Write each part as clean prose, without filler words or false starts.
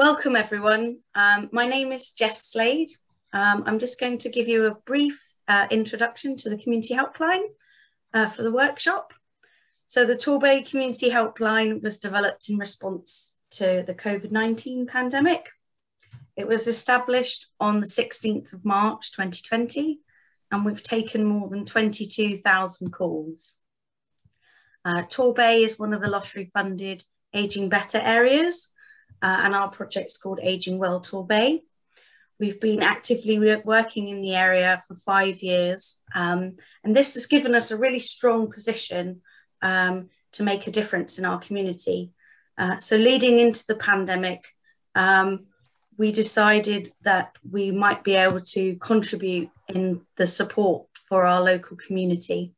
Welcome everyone. My name is Jess Slade. I'm just going to give you a brief introduction to the Community Helpline for the workshop. So the Torbay Community Helpline was developed in response to the COVID-19 pandemic. It was established on the 16th of March 2020, and we've taken more than 22,000 calls. Torbay is one of the lottery funded Ageing Better areas, and our project's called Ageing Well Torbay. We've been actively working in the area for 5 years, and this has given us a really strong position to make a difference in our community. So leading into the pandemic, we decided that we might be able to contribute in the support for our local community.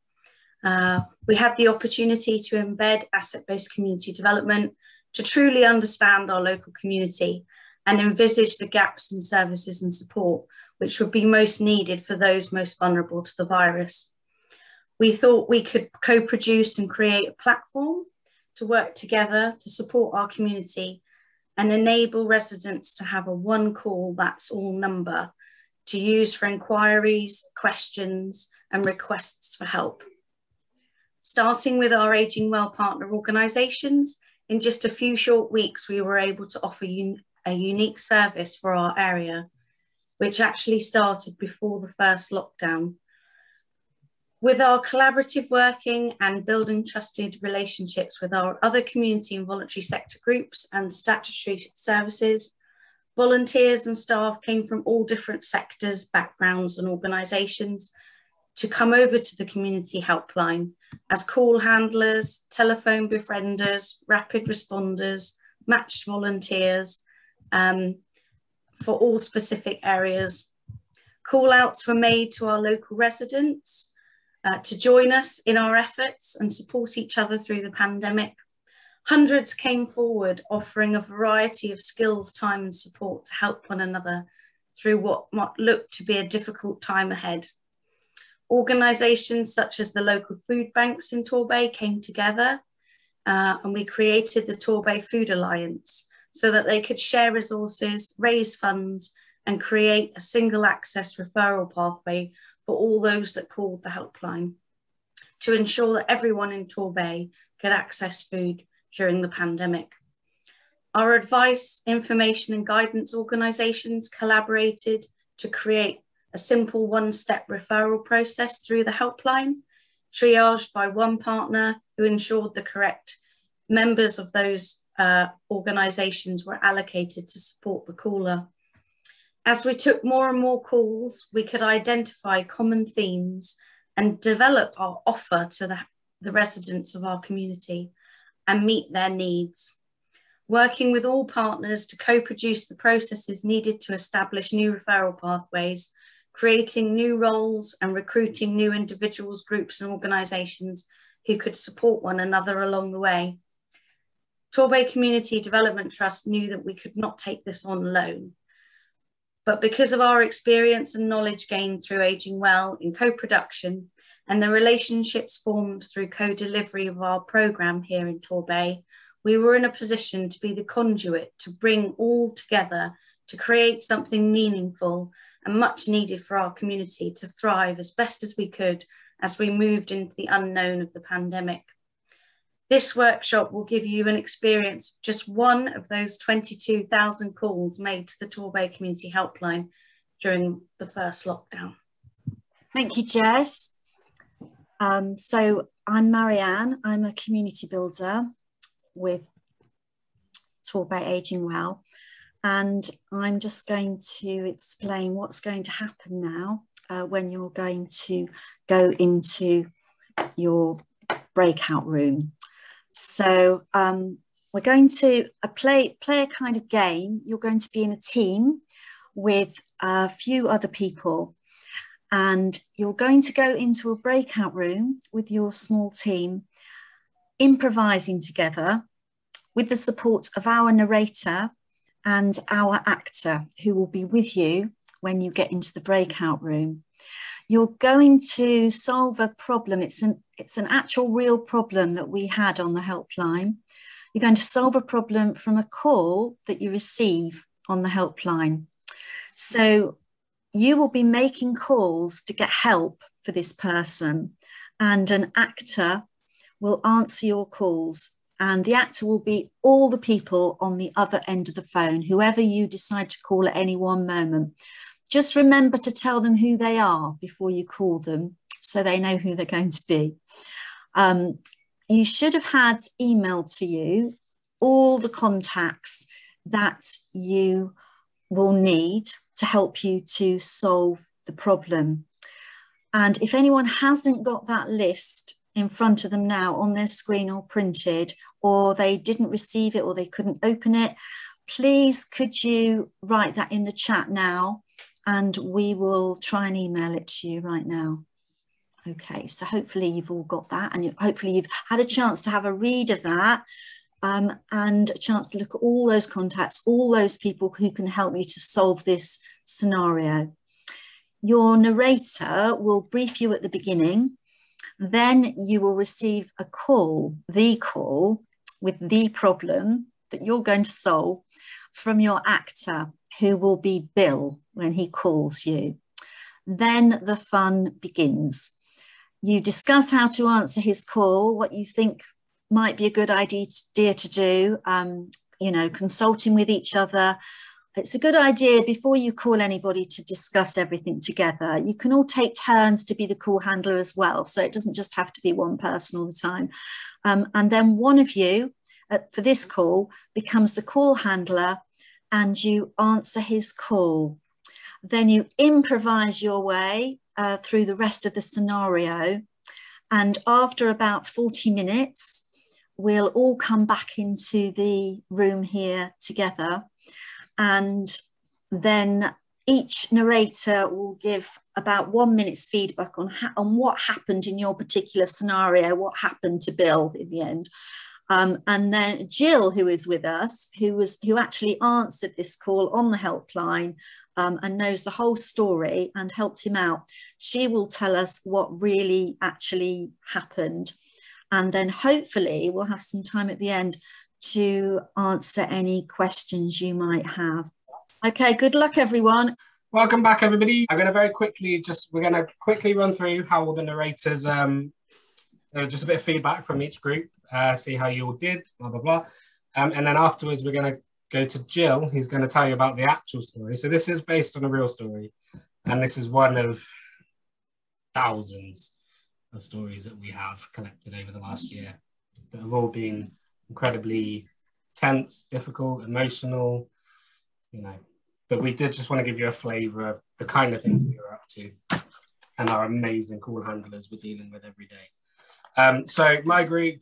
We had the opportunity to embed asset-based community development to truly understand our local community and envisage the gaps in services and support, which would be most needed for those most vulnerable to the virus. We thought we could co-produce and create a platform to work together to support our community and enable residents to have a one call that's all number to use for inquiries, questions, and requests for help. Starting with our Ageing Well partner organisations, in just a few short weeks, we were able to offer a unique service for our area, which actually started before the first lockdown. With our collaborative working and building trusted relationships with our other community and voluntary sector groups and statutory services, volunteers and staff came from all different sectors, backgrounds and organisations to come over to the Community Helpline as call handlers, telephone befrienders, rapid responders, matched volunteers for all specific areas. Call outs were made to our local residents to join us in our efforts and support each other through the pandemic. Hundreds came forward offering a variety of skills, time and support to help one another through what might look to be a difficult time ahead. Organisations such as the local food banks in Torbay came together and we created the Torbay Food Alliance so that they could share resources, raise funds and create a single access referral pathway for all those that called the helpline to ensure that everyone in Torbay could access food during the pandemic. Our advice, information and guidance organisations collaborated to create a simple one-step referral process through the helpline, triaged by one partner who ensured the correct members of those organisations were allocated to support the caller. As we took more and more calls, we could identify common themes and develop our offer to the residents of our community and meet their needs. Working with all partners to co-produce the processes needed to establish new referral pathways, creating new roles and recruiting new individuals, groups and organisations who could support one another along the way. Torbay Community Development Trust knew that we could not take this on alone, but because of our experience and knowledge gained through Ageing Well in co-production and the relationships formed through co-delivery of our programme here in Torbay, we were in a position to be the conduit to bring all together to create something meaningful and much needed for our community to thrive as best as we could as we moved into the unknown of the pandemic. This workshop will give you an experience of just one of those 22,000 calls made to the Torbay Community Helpline during the first lockdown. Thank you, Jess. So I'm Marianne, I'm a community builder with Torbay Ageing Well. And I'm just going to explain what's going to happen now when you're going to go into your breakout room. So we're going to play a kind of game. You're going to be in a team with a few other people and you're going to go into a breakout room with your small team, improvising together with the support of our narrator and our actor who will be with you when you get into the breakout room. You're going to solve a problem. It's an actual real problem that we had on the helpline. You're going to solve a problem from a call that you receive on the helpline. So you will be making calls to get help for this person, and an actor will answer your calls, and the actor will be all the people on the other end of the phone, whoever you decide to call at any one moment. Just remember to tell them who they are before you call them, so they know who they're going to be. You should have had emailed to you all the contacts that you will need to help you to solve the problem. And if anyone hasn't got that list in front of them now on their screen or printed, or they didn't receive it or they couldn't open it, please could you write that in the chat now, and we will try and email it to you right now. Okay, so hopefully you've all got that, and hopefully you've had a chance to have a read of that and a chance to look at all those contacts, all those people who can help you to solve this scenario. Your narrator will brief you at the beginning, then you will receive a call, the call, with the problem that you're going to solve from your actor, who will be Bill when he calls you. Then the fun begins. You discuss how to answer his call, what you think might be a good idea to do, you know, consulting with each other. It's a good idea before you call anybody to discuss everything together. You can all take turns to be the call handler as well, so it doesn't just have to be one person all the time. And then one of you for this call becomes the call handler, and you answer his call. Then you improvise your way through the rest of the scenario. And after about 40 minutes, we'll all come back into the room here together. And then each narrator will give about 1 minute's feedback on what happened in your particular scenario, what happened to Bill in the end. And then Jill, who is with us, who actually answered this call on the helpline, and knows the whole story and helped him out, she will tell us what really actually happened. And then hopefully we'll have some time at the end to answer any questions you might have. Okay, good luck everyone. Welcome back everybody. I'm going to very quickly we're going to quickly run through how all the narrators, just a bit of feedback from each group, see how you all did, blah, blah, blah. And then afterwards we're going to go to Jill, who's going to tell you about the actual story. So this is based on a real story, and this is one of thousands of stories that we have collected over the last year that have all been incredibly tense, difficult, emotional, you know, but we did just want to give you a flavour of the kind of thing we were up to and our amazing call handlers we're dealing with every day. So my group,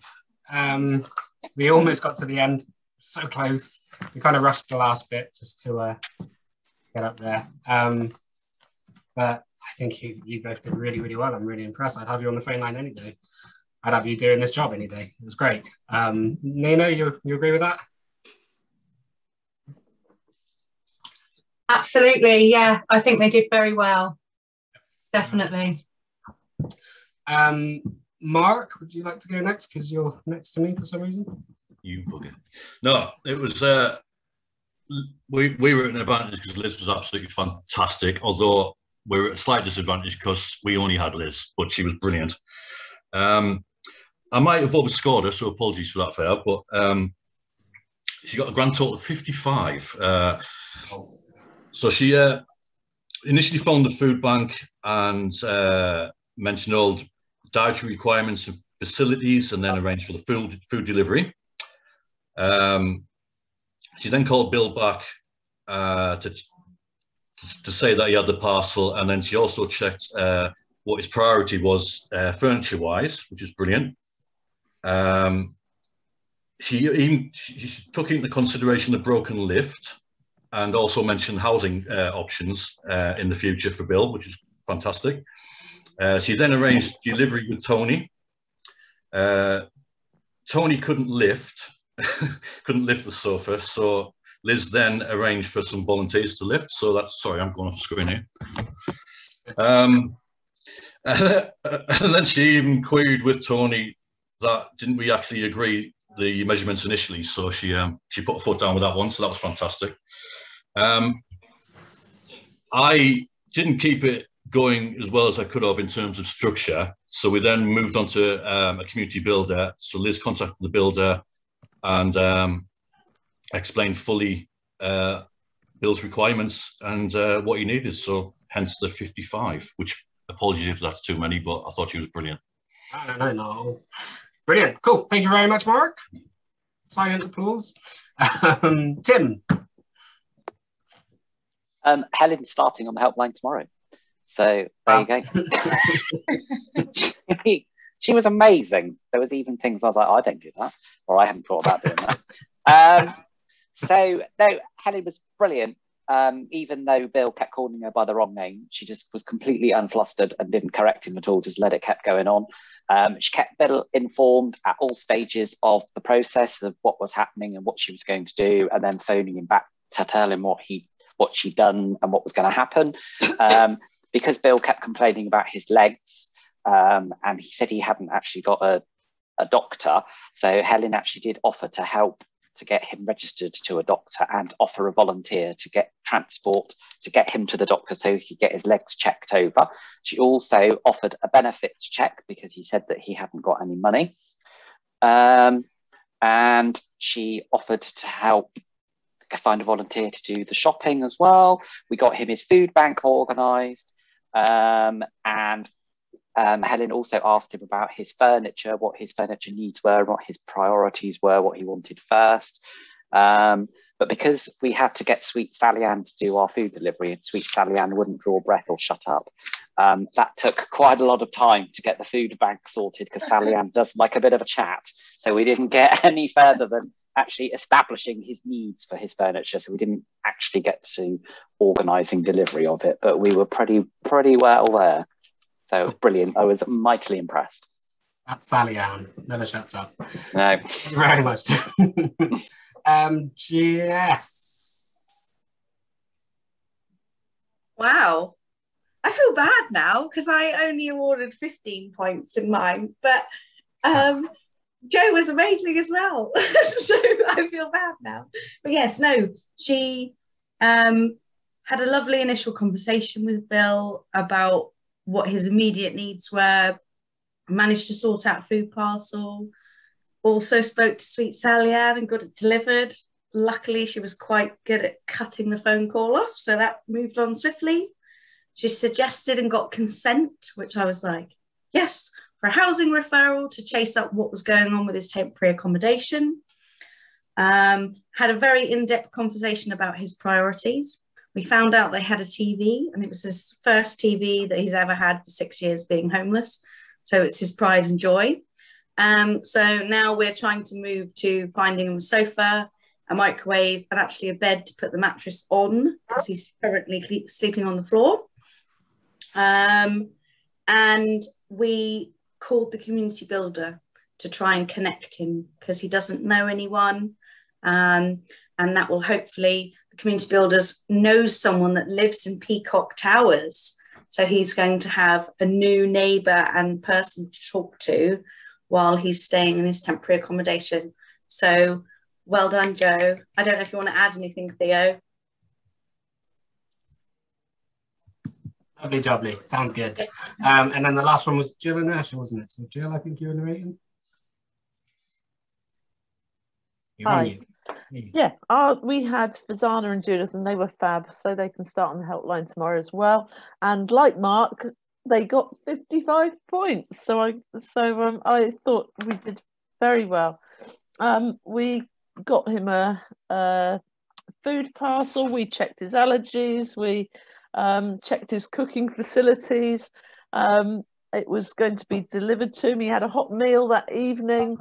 we almost got to the end. So close. We kind of rushed the last bit just to get up there. But I think you both did really, really well. I'm really impressed. I'd have you on the phone line any day. I'd have you doing this job any day. It was great. Nina, you agree with that? Absolutely, yeah. I think they did very well. Definitely. Mark, would you like to go next? Because you're next to me for some reason. You bugging. No, it was, we were at an advantage because Liz was absolutely fantastic, although we were at a slight disadvantage because we only had Liz, but she was brilliant. I might have overscored her, so apologies for that fair, but she got a grand total of 55. So she initially phoned the food bank and mentioned all dietary requirements of facilities and then arranged for the food delivery. She then called Bill back to say that he had the parcel, and then she also checked what his priority was furniture-wise, which is brilliant. She took into consideration the broken lift and also mentioned housing options in the future for Bill, which is fantastic. She then arranged delivery with Tony. Tony couldn't lift the sofa, so Liz then arranged for some volunteers to lift. So that's, sorry, I'm going off screen here. And then she even queried with Tony that, didn't we actually agree the measurements initially, so she put her foot down with that one, so that was fantastic. I didn't keep it going as well as I could have in terms of structure, so we then moved on to a community builder. So Liz contacted the builder and explained fully Bill's requirements and what he needed, so hence the 55, which, apologies if that's too many, but I thought she was brilliant. No. Brilliant, cool. Thank you very much, Mark. Silent applause. Tim. Helen's starting on the helpline tomorrow. So there you go. She was amazing. There was even things I was like, I don't do that, or I hadn't thought about doing that. So no, Helen was brilliant. Even though Bill kept calling her by the wrong name, she just was completely unflustered and didn't correct him at all, just let it kept going on. She kept Bill informed at all stages of the process of what was happening and what she was going to do, and then phoning him back to tell him what she'd done and what was going to happen. Because Bill kept complaining about his legs, and he said he hadn't actually got a doctor, so Helen actually did offer to help to get him registered to a doctor and offer a volunteer to get transport to get him to the doctor so he could get his legs checked over. She also offered a benefits check because he said that he hadn't got any money. And she offered to help find a volunteer to do the shopping as well. We got him his food bank organised, and Helen also asked him about his furniture, what his furniture needs were, what his priorities were, what he wanted first. But because we had to get Sweet Sally-Ann to do our food delivery, and Sweet Sally-Ann wouldn't draw breath or shut up, that took quite a lot of time to get the food bank sorted, because Sally-Ann does like a bit of a chat. So we didn't get any further than actually establishing his needs for his furniture, so we didn't actually get to organising delivery of it, but we were pretty well there. So brilliant. I was mightily impressed. That's Sally-Ann. Never shuts up. No. Thank you very much. Jess. Wow. I feel bad now because I only awarded 15 points in mine, but Jo was amazing as well. So I feel bad now. But yes, no, she had a lovely initial conversation with Bill about what his immediate needs were, managed to sort out food parcel, also spoke to Sweet Sally-Ann and got it delivered. Luckily, she was quite good at cutting the phone call off, so that moved on swiftly. She suggested and got consent, which I was like, yes, for a housing referral to chase up what was going on with his temporary accommodation. Had a very in-depth conversation about his priorities. We found out they had a TV, and it was his first TV that he's ever had for 6 years being homeless. So it's his pride and joy. So now we're trying to move to finding him a sofa, a microwave, and actually a bed to put the mattress on, because he's currently sleeping on the floor. And we called the community builder to try and connect him, because he doesn't know anyone. And that will hopefully... Community Builders knows someone that lives in Peacock Towers, so he's going to have a new neighbour and person to talk to while he's staying in his temporary accommodation. So well done, Jo. I don't know if you want to add anything, Theo. Lovely jubbly, sounds good. And then the last one was Jill and Nash, wasn't it? So Jill, I think you were narrating. Hi. Yeah, we had Fazana and Judith, and they were fab, so they can start on the helpline tomorrow as well. And like Mark, they got 55 points, so I thought we did very well. We got him a food parcel, we checked his allergies, we checked his cooking facilities. It was going to be delivered to him. He had a hot meal that evening.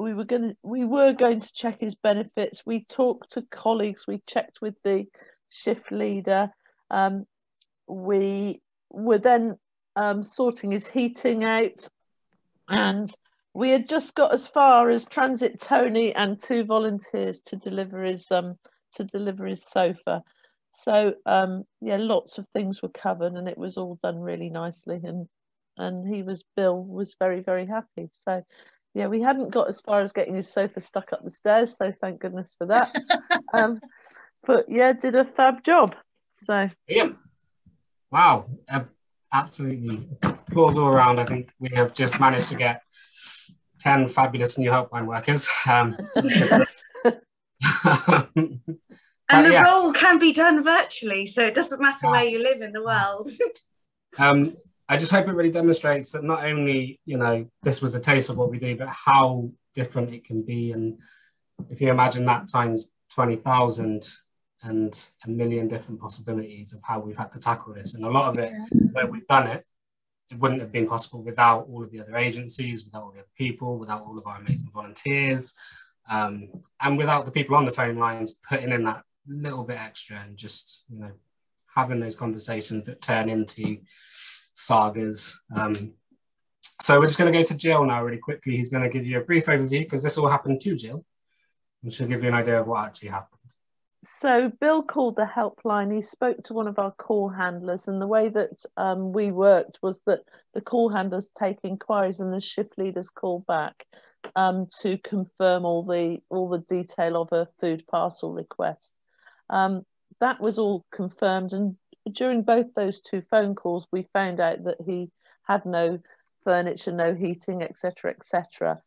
We were going to check his benefits. We talked to colleagues. We checked with the shift leader. We were then sorting his heating out, and we had just got as far as Transit Tony and 2 volunteers to deliver his sofa. So yeah, lots of things were covered, and it was all done really nicely, and and he was, Bill was very, very happy. So yeah, we hadn't got as far as getting his sofa stuck up the stairs, so thank goodness for that. But yeah, did a fab job. So yeah, wow, absolutely, applause all around. I think we have just managed to get 10 fabulous new helpline workers. And the role can be done virtually, so it doesn't matter where you live in the world. I just hope it really demonstrates that not only, you know, this was a taste of what we do, but how different it can be. And if you imagine that times 20,000 and a million different possibilities of how we've had to tackle this. And a lot of it, where we've done it, it wouldn't have been possible without all of the other agencies, without all the other people, without all of our amazing volunteers, and without the people on the phone lines putting in that little bit extra and just, you know, having those conversations that turn into sagas. So we're just going to go to Jill now really quickly. He's going to give you a brief overview because this all happened to Jill, and she'll give you an idea of what actually happened. So Bill called the helpline, he spoke to one of our call handlers, and the way that we worked was that the call handlers take inquiries and the shift leaders call back to confirm all the detail of a food parcel request. That was all confirmed, and during both those two phone calls we found out that he had no furniture, no heating, etc, etc.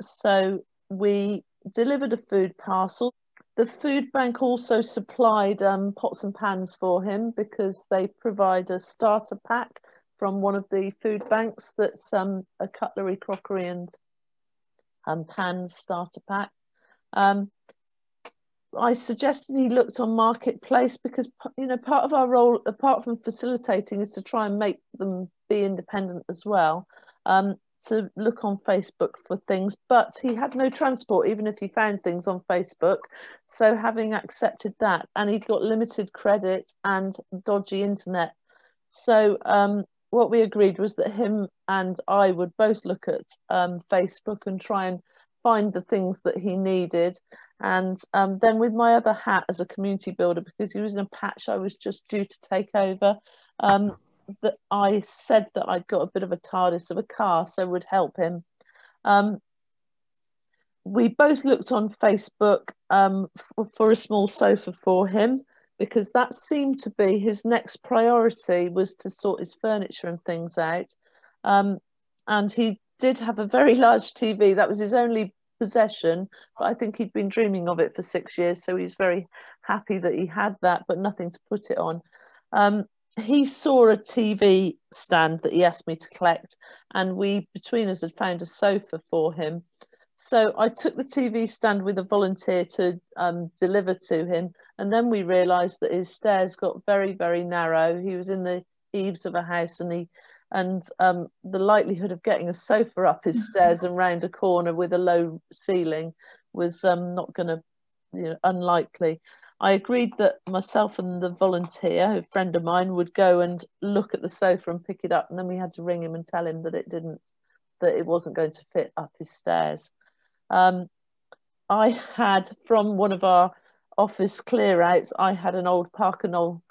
So we delivered a food parcel. The food bank also supplied pots and pans for him because they provide a starter pack from one of the food banks that's a cutlery, crockery and pans starter pack. I suggested he looked on Marketplace because, you know, part of our role, apart from facilitating, is to try and make them be independent as well, to look on Facebook for things, but he had no transport even if he found things on Facebook. So having accepted that, and he'd got limited credit and dodgy internet, so what we agreed was that him and I would both look at Facebook and try and find the things that he needed. And then with my other hat as a community builder, because he was in a patch I was just due to take over, that I said that I'd got a bit of a TARDIS of a car, so would help him. We both looked on Facebook for a small sofa for him, because that seemed to be his next priority, was to sort his furniture and things out. And he did have a very large TV. That was his only possession, but I think he'd been dreaming of it for 6 years, so he was very happy that he had that, but nothing to put it on. He saw a TV stand that he asked me to collect, and we between us had found a sofa for him. So I took the TV stand with a volunteer to deliver to him, and then we realized that his stairs got very, very narrow. He was in the eaves of a house, and the likelihood of getting a sofa up his stairs and round a corner with a low ceiling was not gonna, you know, unlikely. I agreed that myself and the volunteer, a friend of mine, would go and look at the sofa and pick it up, and then we had to ring him and tell him that it wasn't going to fit up his stairs. I had, from one of our office clear-outs, I had an old Parker Knoll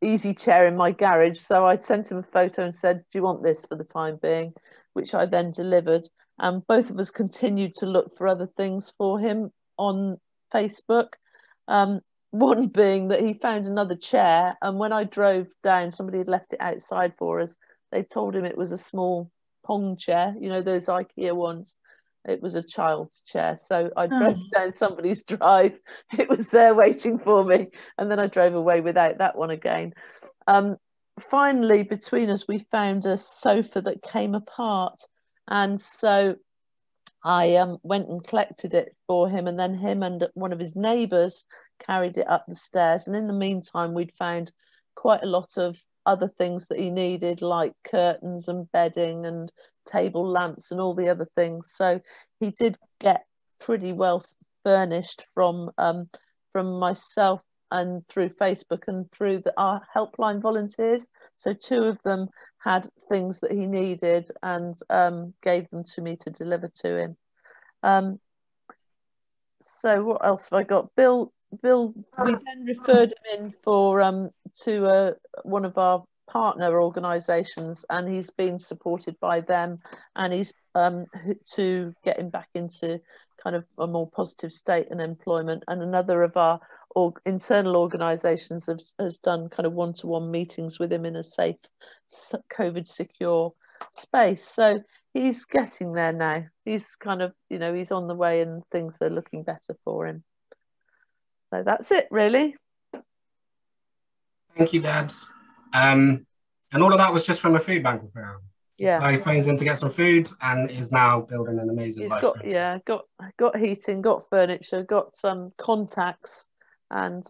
easy chair in my garage, so I sent him a photo and said, do you want this for the time being? Which I then delivered, and both of us continued to look for other things for him on Facebook. One being that he found another chair, and when I drove down, somebody had left it outside for us. They told him it was a small pong chair, you know, those IKEA ones. It was a child's chair, so I drove down somebody's drive, it was there waiting for me, and then I drove away without that one again. Finally, between us we found a sofa that came apart, and so I went and collected it for him, and then him and one of his neighbours carried it up the stairs. And in the meantime, we'd found quite a lot of other things that he needed, like curtains and bedding and table lamps and all the other things. So he did get pretty well furnished from myself and through Facebook and through our helpline volunteers. So two of them had things that he needed and gave them to me to deliver to him. So what else have I got? Bill, we then referred him in for to one of our partner organisations, and he's been supported by them, and he's to get him back into kind of a more positive state and employment. And another of our internal organisations has done kind of one-to-one meetings with him in a safe, COVID secure space. So he's getting there now. He's kind of, you know, he's on the way and things are looking better for him. So that's it, really. Thank you, Debs. And all of that was just from a food bank we found. Yeah. He phones in to get some food and is now building an amazing life. Yeah, got heating, got furniture, got some contacts. And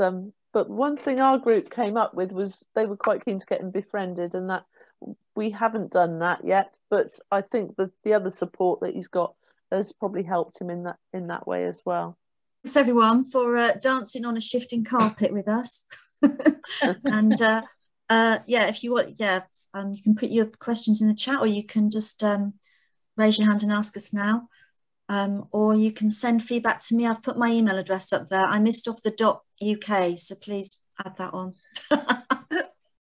but one thing our group came up with was they were quite keen to get him befriended, and that we haven't done that yet, but I think that the other support that he's got has probably helped him in that way as well. Thanks everyone for dancing on a shifting carpet with us. And yeah, if you want, yeah, you can put your questions in the chat, or you can just raise your hand and ask us now, or you can send feedback to me. I've put my email address up there. I missed off the .uk, so please add that on.